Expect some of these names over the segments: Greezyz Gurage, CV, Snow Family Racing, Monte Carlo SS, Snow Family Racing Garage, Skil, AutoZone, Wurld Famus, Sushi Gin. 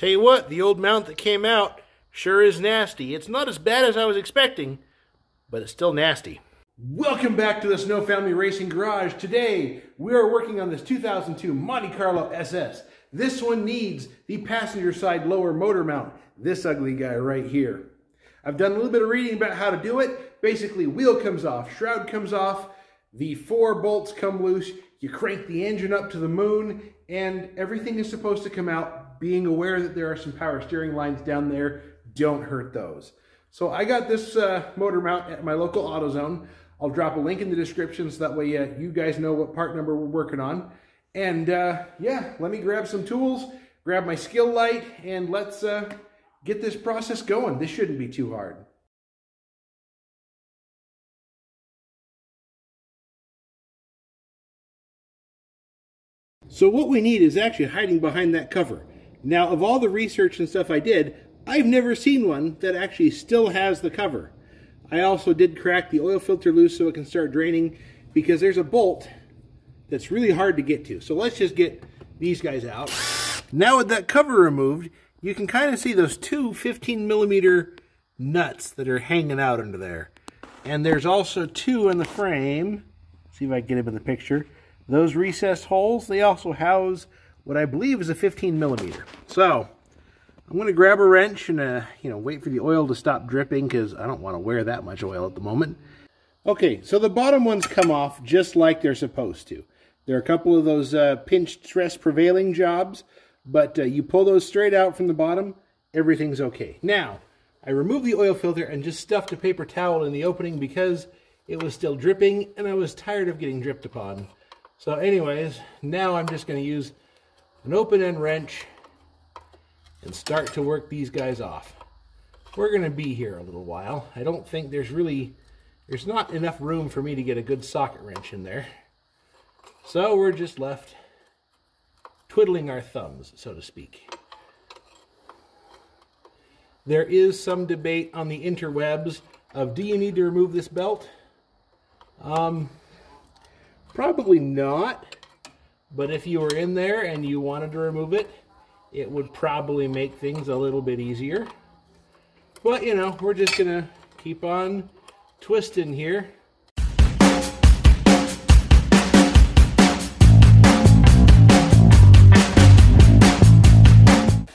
Tell you what, the old mount that came out sure is nasty. It's not as bad as I was expecting, but it's still nasty. Welcome back to the Snow Family Racing Garage. Today, we are working on this 2002 Monte Carlo SS. This one needs the passenger side lower motor mount, this ugly guy right here. I've done a little bit of reading about how to do it. Basically, wheel comes off, shroud comes off, the four bolts come loose, you crank the engine up to the moon, and everything is supposed to come out, being aware that there are some power steering lines down there. Don't hurt those. So I got this motor mount at my local AutoZone. I'll drop a link in the description so that way you guys know what part number we're working on. And yeah, let me grab some tools, grab my skill light, and let's get this process going. This shouldn't be too hard. So what we need is actually hiding behind that cover. Now, of all the research and stuff I did, I've never seen one that actually still has the cover. I also did crack the oil filter loose so it can start draining, because there's a bolt that's really hard to get to. So let's just get these guys out. Now with that cover removed, you can kind of see those two 15mm nuts that are hanging out under there. And there's also two in the frame. See if I can get them in the picture. Those recessed holes, they also house what I believe is a 15mm. So I'm going to grab a wrench and wait for the oil to stop dripping, because I don't want to wear that much oil at the moment. Okay, so the bottom ones come off just like they're supposed to. There are a couple of those pinched stress prevailing jobs, but you pull those straight out from the bottom, everything's okay. Now, I removed the oil filter and just stuffed a paper towel in the opening because it was still dripping and I was tired of getting dripped upon. So anyways, now I'm just going to use an open-end wrench and start to work these guys off. We're going to be here a little while. I don't think there's not enough room for me to get a good socket wrench in there. So we're just left twiddling our thumbs, so to speak. There is some debate on the interwebs of, do you need to remove this belt? Probably not, but if you were in there and you wanted to remove it, it would probably make things a little bit easier. But, you know, we're just gonna keep on twisting here.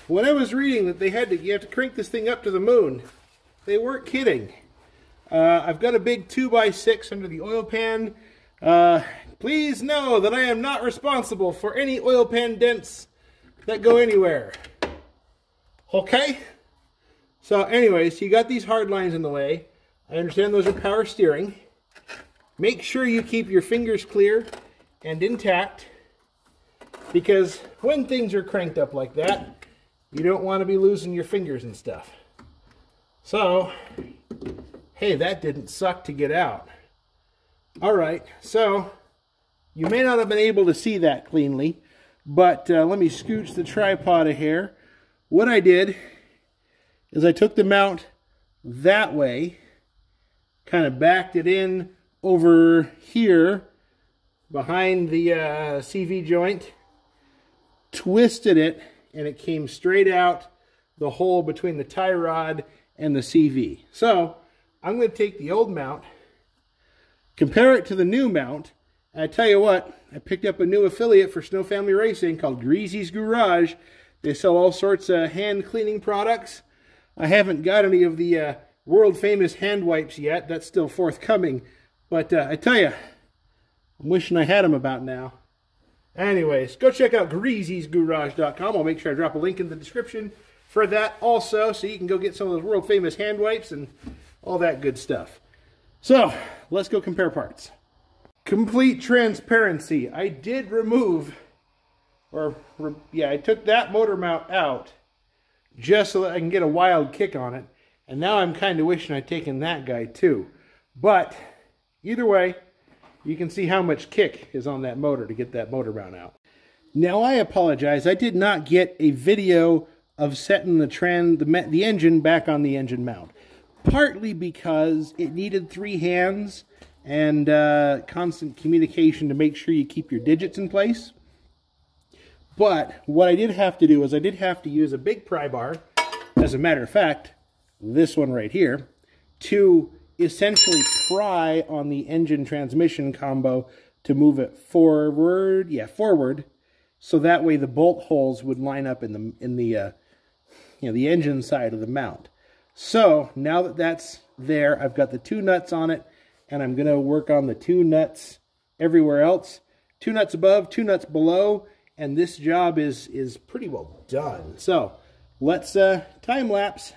When I was reading that you have to crank this thing up to the moon, they weren't kidding. I've got a big 2x6 under the oil pan. Please know that I am not responsible for any oil pan dents that go anywhere. Okay? So anyways, you got these hard lines in the way. I understand those are power steering. Make sure you keep your fingers clear and intact, because when things are cranked up like that, you don't want to be losing your fingers and stuff. So, hey, that didn't suck to get out. All right, so you may not have been able to see that cleanly, but let me scooch the tripod a hair. What I did is I took the mount that way, kind of backed it in over here behind the CV joint, twisted it, and it came straight out the hole between the tie rod and the CV. So I'm going to take the old mount, compare it to the new mount, and I tell you what, I picked up a new affiliate for Snow Family Racing called Greezyz Gurage. They sell all sorts of hand cleaning products. I haven't got any of the Wurld Famus hand wipes yet. That's still forthcoming. But I tell you, I'm wishing I had them about now. Anyways, go check out greezyzgurage.com. I'll make sure I drop a link in the description for that also, so you can go get some of those Wurld Famus hand wipes and all that good stuff. So, let's go compare parts. Complete transparency. I did remove, I took that motor mount out just so that I can get a wild kick on it. And now I'm kind of wishing I'd taken that guy too. But either way, you can see how much kick is on that motor to get that motor mount out. Now I apologize. I did not get a video of setting the engine back on the engine mount. Partly because it needed three hands and constant communication to make sure you keep your digits in place. But what I did have to do is I did have to use a big pry bar, as a matter of fact, this one right here, to essentially pry on the engine transmission combo to move it forward, so that way the bolt holes would line up in the you know, the engine side of the mount. So now that that's there, I've got the two nuts on it, and I'm going to work on the two nuts everywhere else. Two nuts above, two nuts below, and this job is pretty well done. So let's time lapse.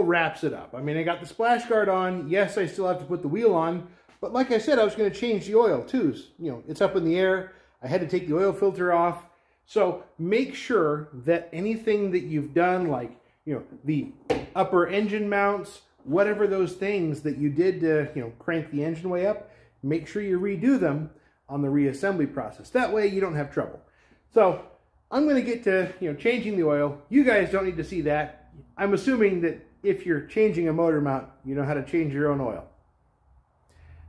Wraps it up. I mean, I got the splash guard on. Yes, I still have to put the wheel on, but like I said, I was going to change the oil too. You know, it's up in the air. I had to take the oil filter off. So make sure that anything that you've done, like, you know, the upper engine mounts, whatever those things that you did to, you know, crank the engine way up, make sure you redo them on the reassembly process. That way you don't have trouble. So I'm going to get to, you know, changing the oil. You guys don't need to see that. I'm assuming that if you're changing a motor mount, you know how to change your own oil.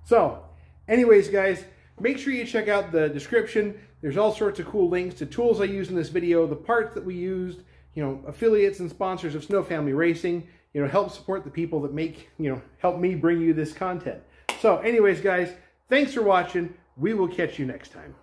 So anyways, guys, make sure you check out the description. There's all sorts of cool links to tools I use in this video, the parts that we used, you know, affiliates and sponsors of Snow Family Racing, you know, help support the people that make, you know, help me bring you this content. So anyways, guys, thanks for watching. We will catch you next time.